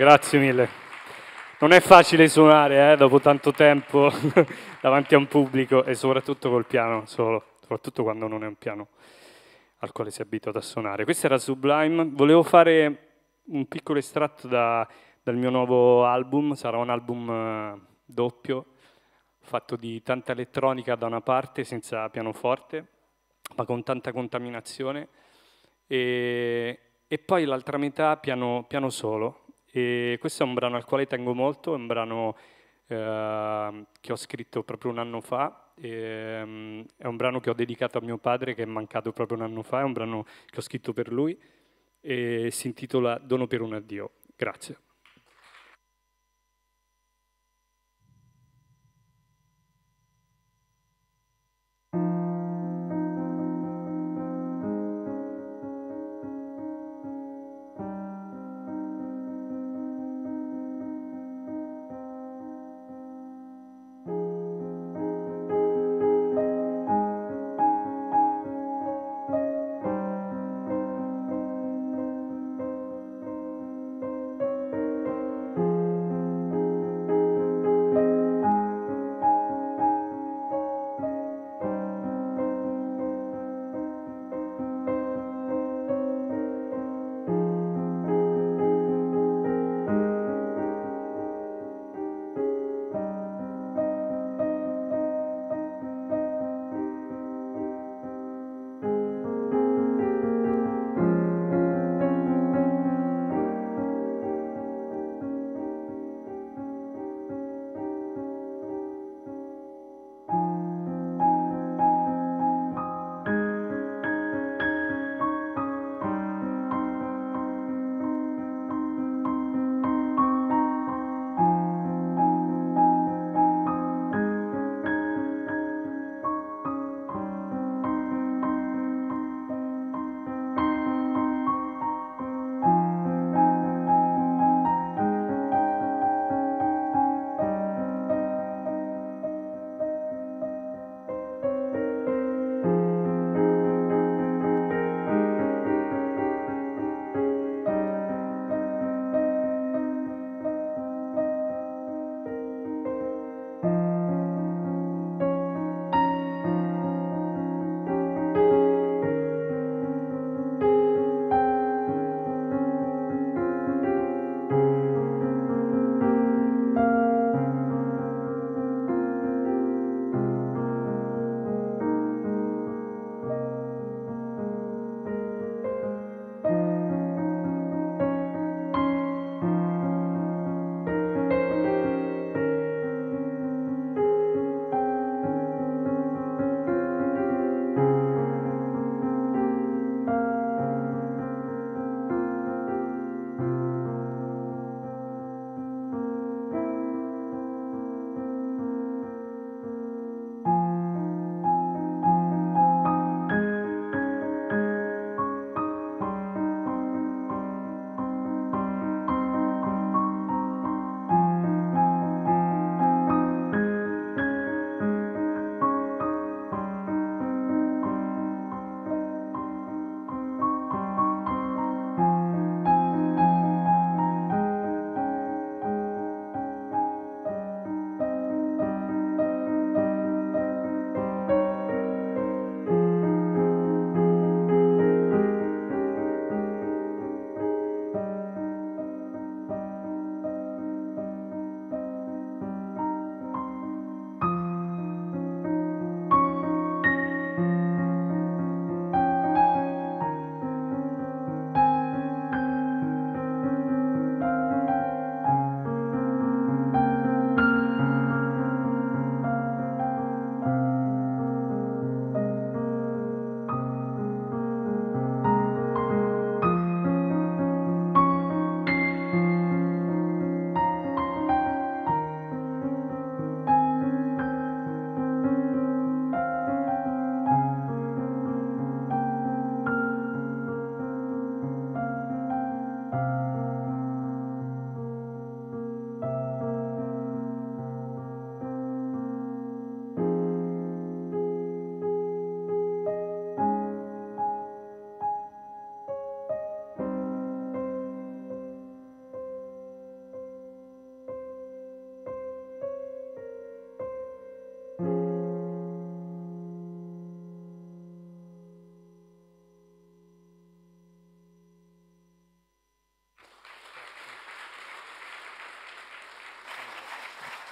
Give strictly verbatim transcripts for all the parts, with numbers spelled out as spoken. Grazie mille. Non è facile suonare eh, dopo tanto tempo davanti a un pubblico e soprattutto col piano solo, soprattutto quando non è un piano al quale si è abituato a suonare. Questo era Sublime. Volevo fare un piccolo estratto da, dal mio nuovo album. Sarà un album doppio, fatto di tanta elettronica da una parte senza pianoforte, ma con tanta contaminazione, e, e poi l'altra metà piano, piano solo. E questo è un brano al quale tengo molto, è un brano eh, che ho scritto proprio un anno fa, e, è un brano che ho dedicato a mio padre che è mancato proprio un anno fa, è un brano che ho scritto per lui e si intitola Dono per un addio. Grazie.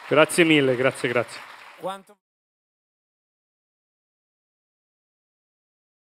Grazie mille, grazie, grazie. Quanto...